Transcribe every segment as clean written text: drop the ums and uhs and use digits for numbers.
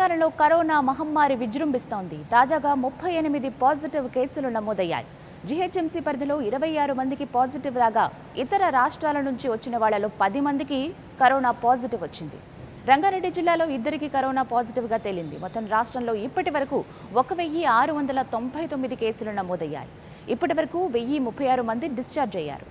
తెలంగాణలో కరోనా మహమ్మారి విజృంభిస్తోంది. తాజాగా 38 పాజిటివ్ కేసులు నమోదయ్యాయి. జీహెచ్ఎంసీ పరిధిలో 26 మందికి పాజిటివ్ రాగా ఇతర రాష్ట్రాల నుంచి వచ్చిన వాళ్ళలో 10 మందికి కరోనా పాజిటివ్ వచ్చింది. రంగారెడ్డి జిల్లాలో ఇద్దరికి కరోనా పాజిటివ్ గా తేలింది. మొత్తం రాష్ట్రంలో ఇప్పటివరకు 1699 కేసులు నమోదయ్యాయి. ఇప్పటివరకు 1036 మంది డిశ్చార్జ్ అయ్యారు.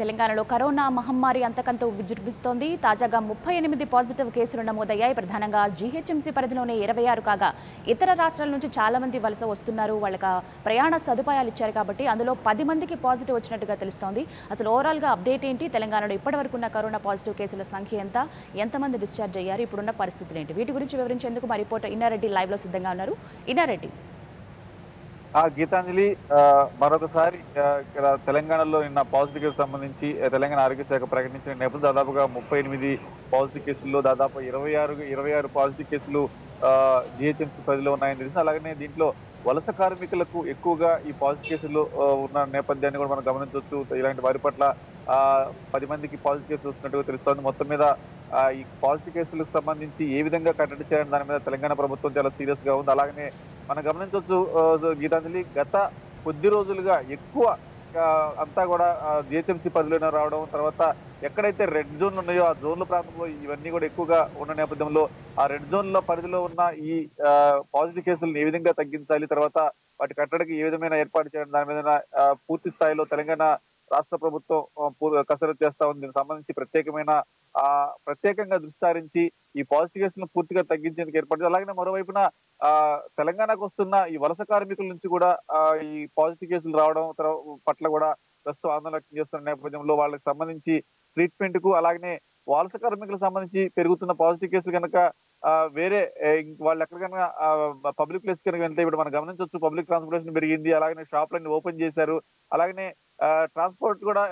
తెలంగాణలో కరోనా మహమ్మారి అంతకంత విజృంభిస్తోంది. తాజాగా 38 పాజిటివ్ కేసులు నమోదయ్యాయి. ప్రధానంగా జీహెచ్ఎంసీ పరిధిలోనే 26 కాగా ఇతర రాష్ట్రాల నుంచి చాలా మంది వలస వస్తున్నారు. వాళ్ళకి ప్రయాణ సదుపాయాలు ఇచ్చారు కాబట్టి అందులో 10 మందికి పాజిటివ్ వచ్చినట్టుగా తెలుస్తోంది. అసలు ఓవరాల్గా అప్డేట్ ఏంటి? తెలంగాణలో ఇప్పటివరకు ఉన్న కరోనా పాజిటివ్ కేసుల సంఖ్య ఎంత? ఎంతమంది డిశ్చార్జ్ అయ్యారు? ఇప్పుడున్న పరిస్థితులు ఏంటి? వీటి గురించి వివరించేందుకు మా రిపోర్టర్ ఇన్నారెడ్డి లైవ్లో సిద్ధంగా ఉన్నారు. ఇన్నారెడ్డి. గీతాంజలి, మరొకసారి ఇక్కడ తెలంగాణలో నిన్న పాజిటివ్ కేసు సంబంధించి తెలంగాణ ఆరోగ్య శాఖ ప్రకటించిన నేపథ్యంలో దాదాపుగా 38 పాజిటివ్ కేసుల్లో దాదాపు 26 పాజిటివ్ కేసులు జిహెచ్ఎంసీ పరిధిలో ఉన్నాయని తెలిసింది. అలాగనే దీంట్లో వలస కార్మికులకు ఎక్కువగా ఈ పాజిటివ్ కేసులు ఉన్న నేపథ్యాన్ని కూడా మనం గమనించవచ్చు. ఇలాంటి వారి పట్ల 10 మందికి పాజిటివ్ కేసులు వస్తున్నట్టుగా తెలుస్తోంది. మొత్తం మీద ఈ పాజిటివ్ కేసులకు సంబంధించి ఏ విధంగా కట్టడి చేయాలని దాని మీద తెలంగాణ ప్రభుత్వం చాలా సీరియస్ గా ఉంది. అలాగనే మనం గమనించవచ్చు గీతాంజలి, గత కొద్ది రోజులుగా ఎక్కువ అంతా కూడా జిహెచ్ఎంసీ పరిధిలోనే రావడం, తర్వాత ఎక్కడైతే రెడ్ జోన్లు ఉన్నాయో ఆ జోన్ల ప్రాంతంలో ఇవన్నీ కూడా ఎక్కువగా ఉన్న నేపథ్యంలో ఆ రెడ్ జోన్ల పరిధిలో ఉన్న ఈ పాజిటివ్ కేసులను ఏ విధంగా తగ్గించాలి, తర్వాత వాటి కట్టడికి ఏ విధమైన ఏర్పాటు చేయడం దాని మీద పూర్తి స్థాయిలో తెలంగాణ రాష్ట్ర ప్రభుత్వం కసరత్తు చేస్తా ఉంది. దీనికి సంబంధించి ప్రత్యేకంగా దృష్టి సారించి ఈ పాజిటివ్ కేసులను పూర్తిగా తగ్గించేందుకు ఏర్పాటు. అలాగే మరోవైపున తెలంగాణకు వస్తున్న ఈ వలస కార్మికుల నుంచి కూడా ఈ పాజిటివ్ కేసులు రావడం పట్ల కూడా ప్రస్తుతం ఆందోళన వ్యక్తం చేస్తున్న నేపథ్యంలో వాళ్ళకి సంబంధించి ట్రీట్మెంట్ కు, అలాగే వలస కార్మికులకు సంబంధించి పెరుగుతున్న పాజిటివ్ కేసులు కనుక వేరే వాళ్ళు ఎక్కడికైనా పబ్లిక్ ప్లేస్ కనుక వెళ్తే ఇప్పుడు మనం గమనించవచ్చు పబ్లిక్ ట్రాన్స్పోర్టేషన్ పెరిగింది, అలాగే షాపులన్నీ ఓపెన్ చేశారు, అలాగే ట్రాన్స్పోర్ట్ కూడా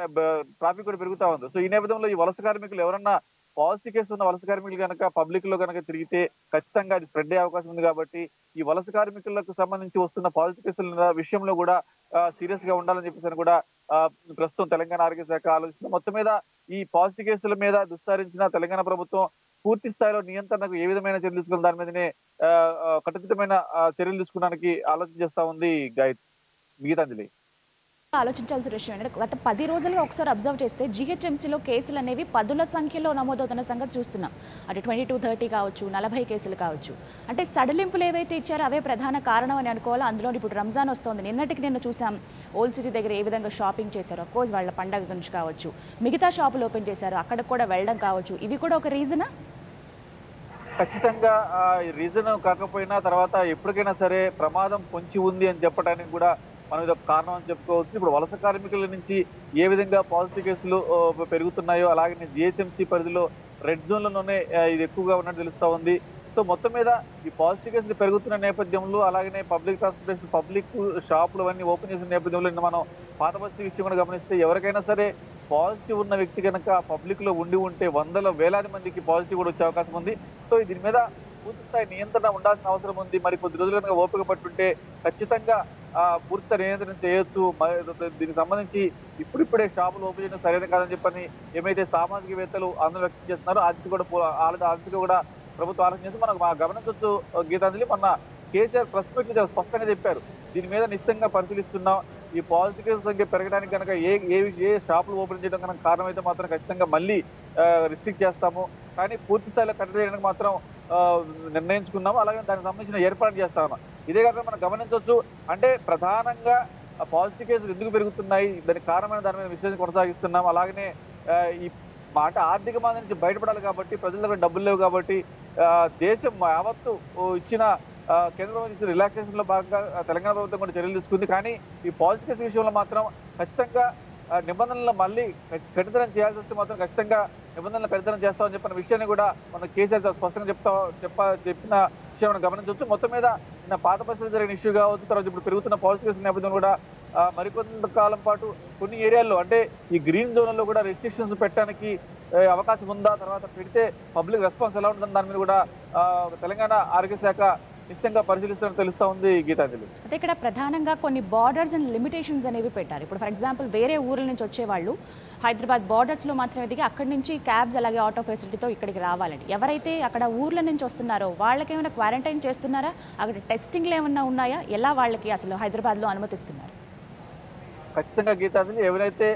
ట్రాఫిక్ కూడా పెరుగుతా ఉంది. సో ఈ నేపథ్యంలో ఈ వలస కార్మికులు ఎవరన్నా పాజిటివ్ కేసు ఉన్న వలస కార్మికులు కనుక పబ్లిక్ లో కనుక తిరిగితే ఖచ్చితంగా అది స్ప్రెడ్ అయ్యే అవకాశం ఉంది. కాబట్టి ఈ వలస కార్మికులకు సంబంధించి వస్తున్న పాజిటివ్ కేసుల విషయంలో కూడా సీరియస్ గా ఉండాలని చెప్పేసి కూడా ప్రస్తుతం తెలంగాణ ఆరోగ్య శాఖ ఆలోచిస్తుంది. మొత్తం మీద ఈ పాజిటివ్ కేసుల మీద దుస్సారించిన తెలంగాణ ప్రభుత్వం పూర్తి స్థాయిలో నియంత్రణకు ఏ విధమైన చర్యలు తీసుకున్న దాని మీదనే కట్టుదిట్టమైన చర్యలు తీసుకోవడానికి ఆలోచన చేస్తా ఉంది. గీతాంజలి, ఆలోచించాల్సిన విషయం ఏంటంటే గత 10 రోజులుగా ఒకసారి అబ్జర్వ్ చేస్తే జీహెచ్ఎంసీలో కేసులు అనేవి పదుల సంఖ్యలో నమోదవుతున్న సంగతి చూస్తున్నాం. అంటే 22-30 కావచ్చు, 40 కేసులు కావచ్చు. అంటే సడలింపులు ఏవైతే ఇచ్చారో అవే ప్రధాన కారణం అని అనుకోవాలి. అందులో ఇప్పుడు రంజాన్ వస్తుంది. నిన్న చూసాం ఓల్డ్ సిటీ దగ్గర ఏ విధంగా షాపింగ్ చేశారు. అఫ్ కోర్స్ వాళ్ళ పండగ గురించి కావచ్చు, మిగతా షాపులు ఓపెన్ చేశారు, అక్కడ కూడా వెళ్ళడం కావచ్చు. ఇవి కూడా ఒక రీజనా? ఖచ్చితంగా రీజన్ కాకపోయినా తర్వాత ఎప్పటికైనా సరే ప్రమాదం పొంచి ఉంది అని చెప్పడానికి కూడా మనం ఇది ఒక కారణం అని చెప్పుకోవచ్చు. ఇప్పుడు వలస కార్మికుల నుంచి ఏ విధంగా పాజిటివ్ కేసులు పెరుగుతున్నాయో, అలాగే జిహెచ్ఎంసీ పరిధిలో రెడ్ జోన్లలోనే ఇది ఎక్కువగా ఉన్నట్టు తెలుస్తూ ఉంది. సో మొత్తం మీద ఈ పాజిటివ్ కేసులు పెరుగుతున్న నేపథ్యంలో, అలాగే పబ్లిక్ ట్రాన్స్పోర్టేషన్ పబ్లిక్ షాపులు అవన్నీ ఓపెన్ చేసిన నేపథ్యంలో మనం పాత బస్తీ విషయం కూడా గమనిస్తే ఎవరికైనా సరే పాజిటివ్ ఉన్న వ్యక్తి కనుక పబ్లిక్ లో ఉండి ఉంటే వందల వేలాది మందికి పాజిటివ్ కూడా వచ్చే అవకాశం ఉంది. సో దీని మీద పూర్తి స్థాయి నియంత్రణ ఉండాల్సిన అవసరం ఉంది. మరి కొద్ది రోజులు కనుక ఓపిక పట్టుంటే ఖచ్చితంగా పూర్తి నియంత్రణ చేయొచ్చు. దీనికి సంబంధించి ఇప్పుడిప్పుడే షాపులు ఓపెన్ చేయడం సరైన కాదని చెప్పని ఏమైతే సామాజికవేత్తలు ఆందోళన వ్యక్తం చేస్తున్నారో ఆర్థిక కూడా ప్రభుత్వం ఆలోచన చేసి మనం గమనించవచ్చు. గీతాంజలి, మొన్న కేసీఆర్ ప్రెస్ మీట్ లో స్పష్టంగా చెప్పారు, దీని మీద నిశ్చితంగా పరిశీలిస్తున్నాం. ఈ పాజిటివ్ కేసుల సంఖ్య పెరగడానికి కనుక ఏ షాపులు ఓపెన్ చేయడం కనుక కారణమైతే మాత్రం ఖచ్చితంగా మళ్ళీ రిస్ట్రిక్ట్ చేస్తాము, కానీ పూర్తి స్థాయిలో కట్టడి చేయడానికి మాత్రం నిర్ణయించుకున్నాము. అలాగే దానికి సంబంధించిన ఏర్పాటు చేస్తా ఉన్నాం. ఇదే కాకుండా మనం గమనించవచ్చు, అంటే ప్రధానంగా పాజిటివ్ కేసులు ఎందుకు పెరుగుతున్నాయి, దానికి కారణమైన దాని మీద విశ్లేషణ కొనసాగిస్తున్నాం. అలాగే ఈ మాట ఆర్థిక మాంద్యం నుంచి బయటపడాలి కాబట్టి, ప్రజల దగ్గర డబ్బులు లేవు కాబట్టి దేశం యావత్తు ఇచ్చిన కేంద్రం ఇచ్చిన రిలాక్సేషన్ లో భాగంగా తెలంగాణ ప్రభుత్వం కూడా చర్యలు తీసుకుంది. కానీ ఈ పాజిటివ్ కేసు విషయంలో మాత్రం ఖచ్చితంగా నిబంధనలు మళ్ళీ కఠితరం చేయాల్సి వస్తే మాత్రం ఖచ్చితంగా నిబంధనలు కఠితరం చేస్తామని చెప్పిన విషయాన్ని కూడా మనం కేసీఆర్ స్పష్టంగా చెప్పిన విషయం మనం గమనించవచ్చు. మొత్తం మీద నిన్న పాత పరిస్థితులు జరిగిన ఇష్యూ కావచ్చు, తర్వాత ఇప్పుడు పెరుగుతున్న పాజిటివ్ కేసుల నేపథ్యంలో కూడా మరికొంతకాలం పాటు కొన్ని ఏరియాల్లో అంటే ఈ గ్రీన్ జోన్లలో కూడా రెస్ట్రిక్షన్స్ పెట్టడానికి అవకాశం ఉందా తర్వాత పెడితే పబ్లిక్ రెస్పాన్స్ ఎలా ఉంటుందని దాని మీద కూడా తెలంగాణ ఆరోగ్య శాఖ నిశ్చయంగా పరిశీలిస్తారని తెలుస్తా ఉంది గీతాంజలి. అయితే ఇక్కడ ప్రధానంగా కొన్ని బార్డర్స్ అండ్ లిమిటేషన్స్ అనేవి పెట్టారు. ఇప్పుడు ఫర్ ఎగ్జాంపుల్ వేరే ఊర్ల నుంచి వచ్చేవాళ్ళు హైదరాబాద్ బార్డర్స్లో మాత్రమే దిగి అక్కడి నుంచి క్యాబ్స్ అలాగే ఆటో ఫెసిలిటీతో ఇక్కడికి రావాలండి. ఎవరైతే అక్కడ ఊర్ల నుంచి వస్తున్నారో వాళ్ళకేమైనా క్వారంటైన్ చేస్తున్నారా, అక్కడ టెస్టింగ్లు ఏమైనా ఉన్నాయా, ఎలా వాళ్ళకి అసలు హైదరాబాద్లో అనుమతిస్తున్నారు? ఖచ్చితంగా గీతాంజలి ఎవరైతే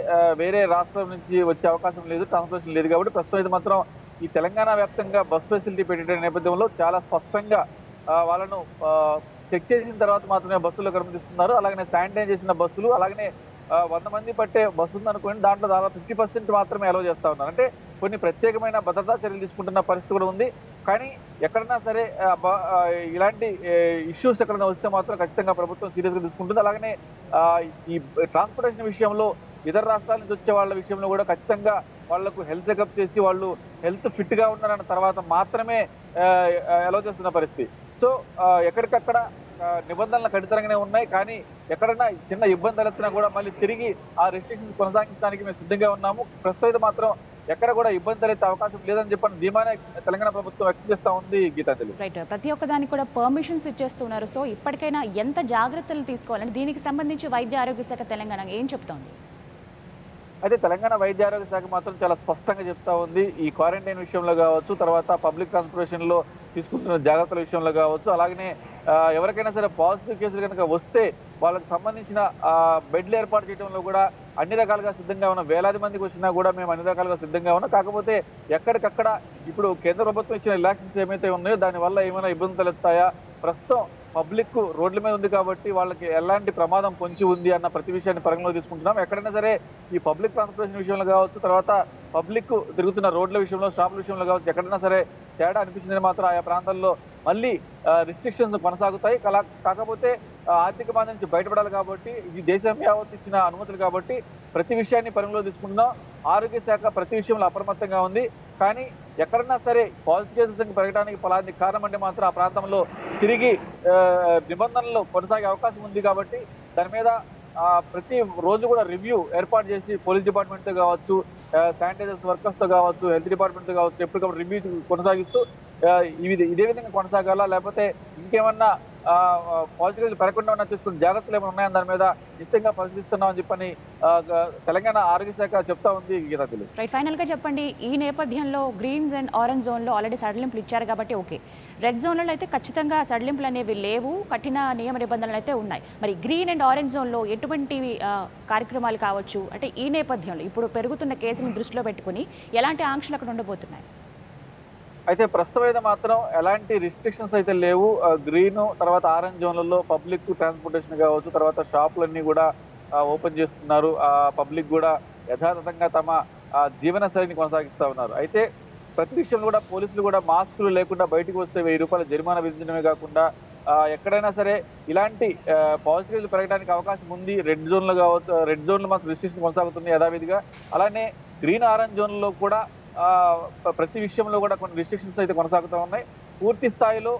వేరే రాష్ట్రం నుంచి వచ్చే అవకాశం లేదు, ట్రాన్స్పోర్టేషన్ లేదు కాబట్టి ప్రస్తుతం ఇది మాత్రం ఈ తెలంగాణ వ్యాప్తంగా బస్ ఫెసిలిటీ పెట్టే నేపథ్యంలో చాలా స్పష్టంగా వాళ్ళను చెక్ చేసిన తర్వాత మాత్రమే బస్సులకు అనుమతిస్తున్నారు. అలాగే శానిటైజ్ చేసిన బస్సులు అలాగే 100 మంది పట్టే బస్సు ఉందనుకోండి దాంట్లో దాదాపు 50% మాత్రమే అలో చేస్తూ ఉన్నారు. అంటే కొన్ని ప్రత్యేకమైన భద్రతా చర్యలు తీసుకుంటున్న పరిస్థితి కూడా ఉంది. కానీ ఎక్కడన్నా సరే ఇలాంటి ఇష్యూస్ ఎక్కడైనా వస్తే మాత్రం ఖచ్చితంగా ప్రభుత్వం సీరియస్గా తీసుకుంటుంది. అలాగే ఈ ట్రాన్స్పోర్టేషన్ విషయంలో ఇతర రాష్ట్రాల నుంచి వచ్చే వాళ్ళ విషయంలో కూడా ఖచ్చితంగా వాళ్లకు హెల్త్ చెకప్ చేసి వాళ్ళు హెల్త్ ఫిట్గా ఉన్నారన్న తర్వాత మాత్రమే అలో చేస్తున్న పరిస్థితి. సో ఎక్కడికక్కడ నిబంధనలు కఠినంగానే ఉన్నాయి. కానీ ఎక్కడన్నా చిన్న ఇబ్బందులు వచ్చినా కూడా మళ్ళీ తిరిగి ఆ రెస్ట్రిక్షన్స్ కొనసాగించడానికి మేము సిద్ధంగా ఉన్నాము. ప్రస్తుతం మాత్రం ఎక్కడ కూడా ఇబ్బంది తలెత్తే అవకాశం లేదని చెప్పని ధీమానే తెలంగాణ ప్రభుత్వం వ్యక్తం చేస్తా ఉంది గీతాంజలి. రైట్, ప్రతి ఒక్కదానికి కూడా పర్మిషన్స్ ఇచ్చేస్తున్నారు. సో ఇప్పటికైనా ఎంత జాగ్రత్తలు తీసుకోవాలని దీనికి సంబంధించి వైద్య ఆరోగ్య శాఖ తెలంగాణ ఏం చెప్తోంది? అయితే తెలంగాణ వైద్య ఆరోగ్య శాఖ మాత్రం చాలా స్పష్టంగా చెప్తా ఉంది. ఈ క్వారంటైన్ విషయంలో కావచ్చు, తర్వాత పబ్లిక్ ట్రాన్స్పోర్టేషన్లో తీసుకుంటున్న జాగ్రత్తల విషయంలో కావచ్చు, అలాగే ఎవరికైనా సరే పాజిటివ్ కేసులు కనుక వస్తే వాళ్ళకి సంబంధించిన బెడ్లు ఏర్పాటు చేయడంలో కూడా అన్ని రకాలుగా సిద్ధంగా ఉన్నాం. వేలాది మందికి వచ్చినా కూడా మేము అన్ని రకాలుగా సిద్ధంగా ఉన్నాం. కాకపోతే ఎక్కడికక్కడ ఇప్పుడు కేంద్ర ప్రభుత్వం ఇచ్చిన రిలాక్సేషన్స్ ఏమైతే ఉన్నాయో దానివల్ల ఏమైనా ఇబ్బందులు తలెత్తాయా, ప్రస్తుతం పబ్లిక్ రోడ్ల మీద ఉంది కాబట్టి వాళ్ళకి ఎలాంటి ప్రమాదం పొంచి ఉంది అన్న ప్రతి విషయాన్ని పరిగణలో తీసుకుంటున్నాం. ఎక్కడైనా సరే ఈ పబ్లిక్ ట్రాన్స్పోర్టేషన్ విషయంలో కావచ్చు, తర్వాత పబ్లిక్ తిరుగుతున్న రోడ్ల విషయంలో, షాపుల విషయంలో కావచ్చు, ఎక్కడైనా సరే తేడా అనిపించిందని మాత్రం ఆయా ప్రాంతాల్లో మళ్ళీ రిస్ట్రిక్షన్స్ కొనసాగుతాయి. కాకపోతే ఆర్థిక బాధ నుంచి బయటపడాలి కాబట్టి ఈ దేశం యావత్ ఇచ్చిన అనుమతులు కాబట్టి ప్రతి విషయాన్ని పరిగణలో తీసుకుంటున్నాం. ఆరోగ్య శాఖ ప్రతి విషయంలో అప్రమత్తంగా ఉంది. కానీ ఎక్కడన్నా సరే పాజిటివ్ కేసెస్ పెరగడానికి ఫలానికి కారణం అంటే మాత్రం ఆ ప్రాంతంలో తిరిగి నిబంధనలు కొనసాగే అవకాశం ఉంది కాబట్టి దాని మీద ప్రతి రోజు కూడా రివ్యూ ఏర్పాటు చేసి పోలీస్ డిపార్ట్మెంట్తో కావచ్చు, శానిటైజర్స్ వర్కర్స్తో కావచ్చు, హెల్త్ డిపార్ట్మెంట్తో కావచ్చు ఎప్పటికప్పుడు రివ్యూ కొనసాగిస్తూ ఇదే విధంగా కొనసాగాలా, లేకపోతే ఇంకేమన్నా పాజిటివ్ పెరగకుండా ఉన్నా చూసుకుని జాగ్రత్తలు ఏమైనా ఉన్నాయని దాని మీద నిశ్చయంగా పరిశీలిస్తున్నామని చెప్పని తెలంగాణ ఆరోగ్య శాఖ చెప్తా ఉంది గీతాంజలి. రైట్, ఫైనల్ గా చెప్పండి, ఈ నేపథ్యంలో గ్రీన్స్ అండ్ ఆరెంజ్ జోన్ లో ఆల్రెడీ సడలింపులు ఇచ్చారు కాబట్టి ఓకే, రెడ్ జోన్లలో అయితే ఖచ్చితంగా సడలింపులు అనేవి లేవు, కఠిన నియమ నిబంధనలు అయితే ఉన్నాయి. మరి గ్రీన్ అండ్ ఆరెంజ్ జోన్లో ఎటువంటి కార్యక్రమాలు కావచ్చు, అంటే ఈ నేపథ్యంలో ఇప్పుడు పెరుగుతున్న కేసులను దృష్టిలో పెట్టుకుని ఎలాంటి ఆంక్షలు అక్కడ ఉండబోతున్నాయి? అయితే ప్రస్తుతం అయితే మాత్రం ఎలాంటి రిస్ట్రిక్షన్స్ అయితే లేవు. గ్రీన్ తర్వాత ఆరెంజ్ జోన్లలో పబ్లిక్ ట్రాన్స్పోర్టేషన్ కావచ్చు, తర్వాత షాపులన్నీ కూడా ఓపెన్ చేస్తున్నారు. పబ్లిక్ కూడా యథాతథంగా తమ జీవనశైలిని కొనసాగిస్తూ ఉన్నారు. అయితే ప్రతి విషయంలో కూడా పోలీసులు కూడా మాస్కులు లేకుండా బయటకు వస్తే 1000 రూపాయల జరిమానా విధించడమే కాకుండా ఎక్కడైనా సరే ఇలాంటి పాజిటివ్లు పెరగడానికి అవకాశం ఉంది. రెడ్ జోన్లో కావచ్చు, రెడ్ జోన్లు మాత్రం రిస్ట్రిక్షన్ కొనసాగుతుంది యథావిధిగా. అలానే గ్రీన్ ఆరెంజ్ జోన్లో కూడా ప్రతి విషయంలో కూడా కొన్ని రిస్ట్రిక్షన్స్ అయితే కొనసాగుతూ ఉన్నాయి. పూర్తి స్థాయిలో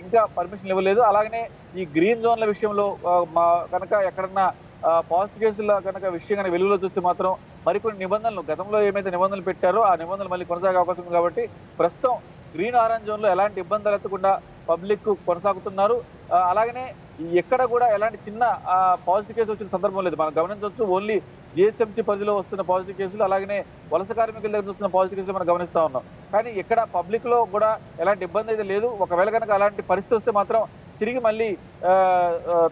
ఇంకా పర్మిషన్ ఇవ్వలేదు. అలాగనే ఈ గ్రీన్ జోన్ల విషయంలో కనుక ఎక్కడన్నా పాజిటివ్ కేసుల కనుక విషయం కనుక వెలుగులో చూస్తే మాత్రం మరికొన్ని నిబంధనలు గతంలో ఏమైతే నిబంధనలు పెట్టారో ఆ నిబంధనలు మళ్ళీ కొనసాగే అవకాశం ఉంది. కాబట్టి ప్రస్తుతం గ్రీన్ ఆరెంజ్ జోన్లో ఎలాంటి ఇబ్బందులు ఎత్తకుండా పబ్లిక్ కొనసాగుతున్నారు. అలాగనే ఎక్కడ కూడా ఎలాంటి చిన్న పాజిటివ్ కేసు వచ్చిన సందర్భం లేదు. మనం గమనించవచ్చు, ఓన్లీ GHMC పరిధిలో వస్తున్న పాజిటివ్ కేసులు, అలాగే వలస కార్మికుల దగ్గర వస్తున్న పాజిటివ్ కేసులు మనం గమనిస్తూ ఉన్నాం. కానీ ఇక్కడ పబ్లిక్లో కూడా ఎలాంటి ఇబ్బంది అయితే లేదు. ఒకవేళ కనుక అలాంటి పరిస్థితి వస్తే మాత్రం తిరిగి మళ్ళీ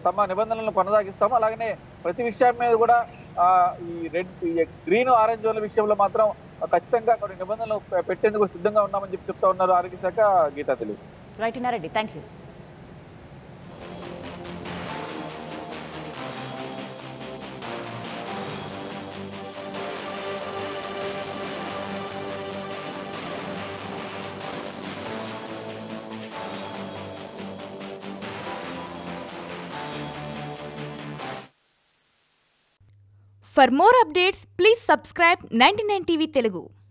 తమ నిబంధనలను కొనసాగిస్తాము. అలాగే ప్రతి విషయం మీద కూడా ఈ గ్రీన్ ఆరెంజ్ జోన్ల విషయంలో మాత్రం ఖచ్చితంగా కొన్ని నిబంధనలు పెట్టేందుకు సిద్ధంగా ఉన్నామని చెప్పి చెప్తా ఉన్నారు ఆరోగ్య శాఖ Geetanjali. Right Reddy, thank you. For more updates, please subscribe 99 TV Telugu.